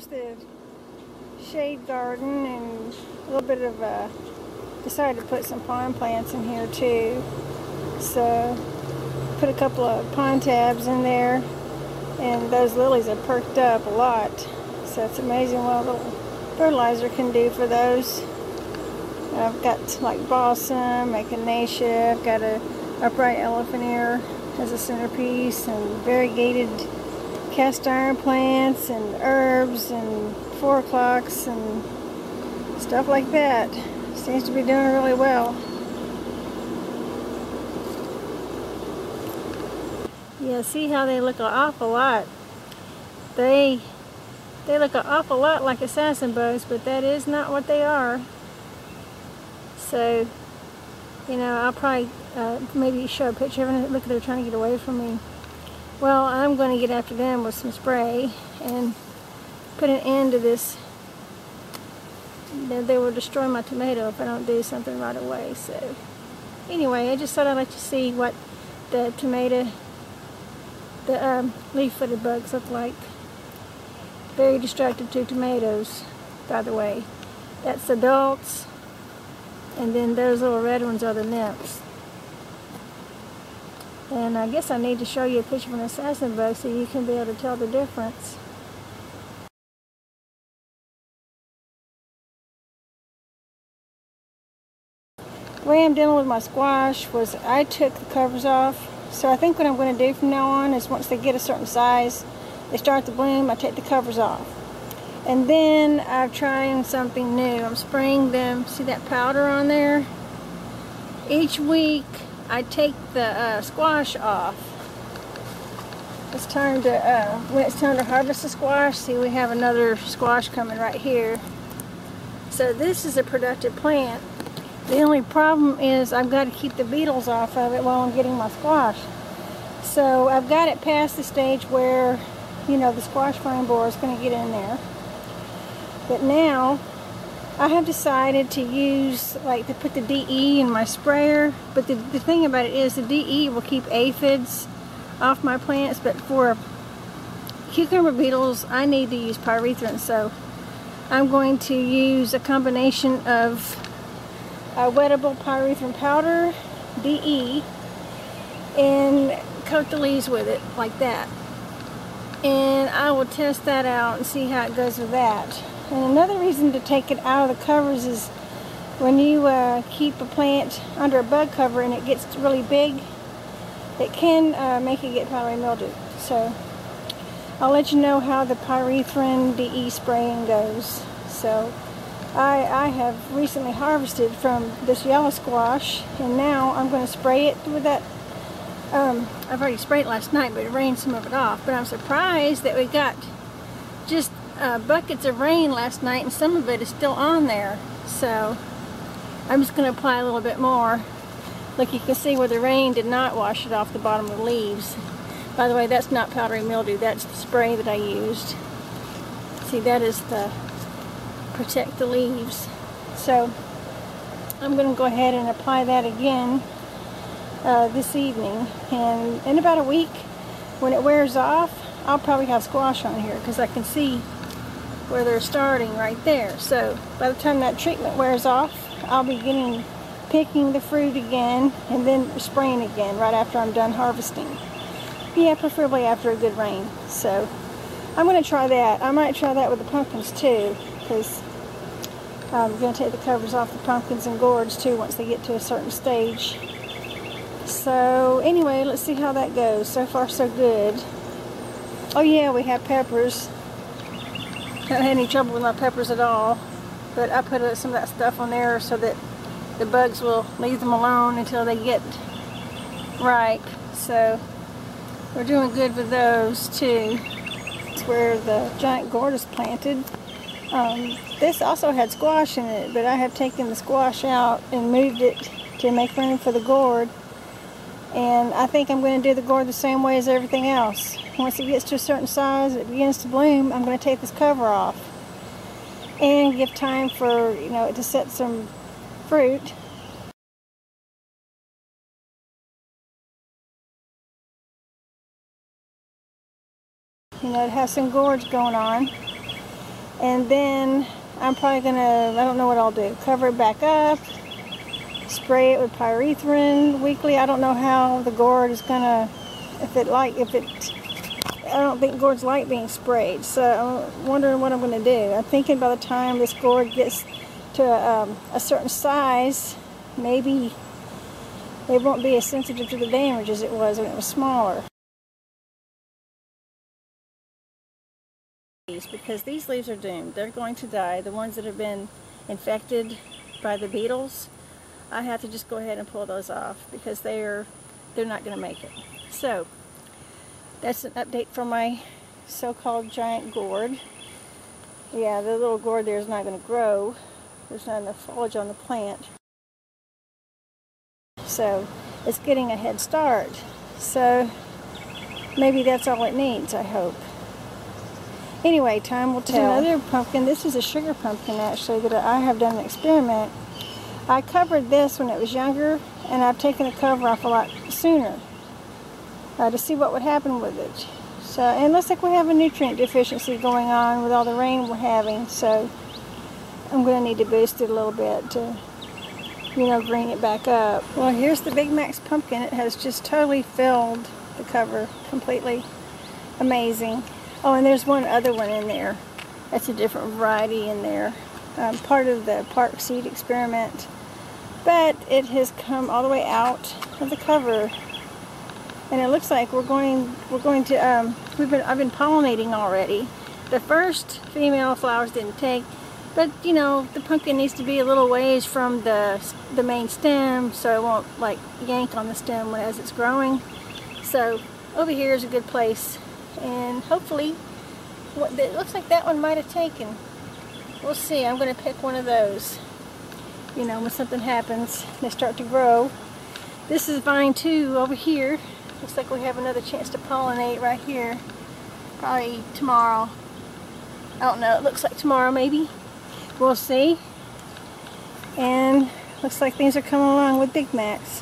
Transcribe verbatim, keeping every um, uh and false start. Here's the shade garden and a little bit of a, decided to put some pond plants in here too. So put a couple of pond tabs in there, and those lilies have perked up a lot. So it's amazing what a little fertilizer can do for those. I've got like balsam, echinacea, I've got a upright elephant ear as a centerpiece, and variegated cast iron plants and herbs and four o'clocks and stuff like that. Seems to be doing really well. Yeah, see how they look an awful lot. They they look an awful lot like assassin bugs, but that is not what they are. So, you know, I'll probably uh, maybe show a picture of them. Look, they're trying to get away from me. Well, I'm going to get after them with some spray and put an end to this. They will destroy my tomato if I don't do something right away. So, anyway, I just thought I'd let you see what the tomato, the um, leaf-footed bugs look like. Very destructive to tomatoes, by the way. That's adults. And then those little red ones are the nymphs. And I guess I need to show you a picture of an assassin bug so you can be able to tell the difference. The way I'm dealing with my squash was I took the covers off. So I think what I'm going to do from now on is once they get a certain size, they start to bloom, I take the covers off. And then I'm trying something new. I'm spraying them. See that powder on there? Each week I take the uh, squash off. It's time to uh, when it's time to harvest the squash. See, we have another squash coming right here. So this is a productive plant. The only problem is I've got to keep the beetles off of it while I'm getting my squash. So I've got it past the stage where, you know, the squash vine borer is going to get in there. But now, I have decided to use, like, to put the D E in my sprayer. But the, the thing about it is the D E will keep aphids off my plants. But for cucumber beetles, I need to use pyrethrin. So I'm going to use a combination of a wettable pyrethrin powder, D E, and coat the leaves with it like that. And I will test that out and see how it goes with that. And another reason to take it out of the covers is when you uh, keep a plant under a bug cover and it gets really big, it can uh, make it get powdery mildew. So I'll let you know how the pyrethrin D E spraying goes. So I, I have recently harvested from this yellow squash, and now I'm going to spray it with that. Um, I've already sprayed last night, but it rained some of it off. But I'm surprised that we got just Uh, buckets of rain last night, and some of it is still on there. So I'm just going to apply a little bit more. Look, you can see where the rain did not wash it off the bottom of the leaves. By the way, that's not powdery mildew, that's the spray that I used. See, that is the protect the leaves. So I'm going to go ahead and apply that again uh, this evening, and in about a week when it wears off, I'll probably have squash on here because I can see where they're starting right there. So by the time that treatment wears off, I'll be getting picking the fruit again and then spraying again right after I'm done harvesting. Yeah, preferably after a good rain. So I'm going to try that. I might try that with the pumpkins too, because I'm going to take the covers off the pumpkins and gourds too once they get to a certain stage. So anyway, let's see how that goes. So far so good. Oh yeah, we have peppers. I haven't had any trouble with my peppers at all, but I put some of that stuff on there so that the bugs will leave them alone until they get ripe. So we're doing good with those too. It's where the giant gourd is planted. Um, this also had squash in it, but I have taken the squash out and moved it to make room for the gourd. And I think I'm going to do the gourd the same way as everything else. Once it gets to a certain size, it begins to bloom, I'm going to take this cover off and give time for, you know, it to set some fruit. You know, it has some gourds going on. and then I'm probably gonna, I don't know what I'll do, cover it back up, spray it with pyrethrin weekly. I don't know how the gourd is gonna, if it like, if it, I don't think gourds like being sprayed, so I'm wondering what I'm gonna do. I'm thinking by the time this gourd gets to um, a certain size, maybe it won't be as sensitive to the damage as it was when it was smaller. Because these leaves are doomed. They're going to die. The ones that have been infected by the beetles, I have to just go ahead and pull those off because they are, they're not going to make it. So that's an update for my so-called giant gourd. Yeah, the little gourd there is not going to grow. There's not enough foliage on the plant. So it's getting a head start. So maybe that's all it needs, I hope. Anyway, time will tell. Another pumpkin. This is a sugar pumpkin, actually, that I have done an experiment. I covered this when it was younger, and I've taken the cover off a lot sooner uh, to see what would happen with it. So, and it looks like we have a nutrient deficiency going on with all the rain we're having, so I'm going to need to boost it a little bit to, you know, green it back up. Well, here's the Big Max pumpkin. It has just totally filled the cover completely. Amazing. Oh, and there's one other one in there. That's a different variety in there. Um, part of the park seed experiment. But it has come all the way out of the cover. And it looks like we're going we're going to um we've been I've been pollinating already. The first female flowers didn't take, but you know, the pumpkin needs to be a little ways from the the main stem so it won't like yank on the stem as it's growing. So over here is a good place. And hopefully, what, it looks like that one might have taken. We'll see. I'm going to pick one of those. You know, when something happens, they start to grow. This is vine two over here. Looks like we have another chance to pollinate right here. Probably tomorrow. I don't know. It looks like tomorrow maybe. We'll see. And looks like things are coming along with Big Max.